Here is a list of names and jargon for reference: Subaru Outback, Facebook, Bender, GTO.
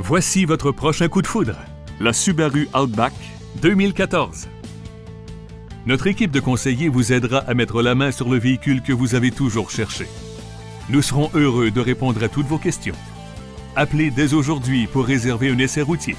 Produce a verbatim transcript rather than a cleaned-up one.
Voici votre prochain coup de foudre, la Subaru Outback deux mille quatorze. Notre équipe de conseillers vous aidera à mettre la main sur le véhicule que vous avez toujours cherché. Nous serons heureux de répondre à toutes vos questions. Appelez dès aujourd'hui pour réserver un essai routier.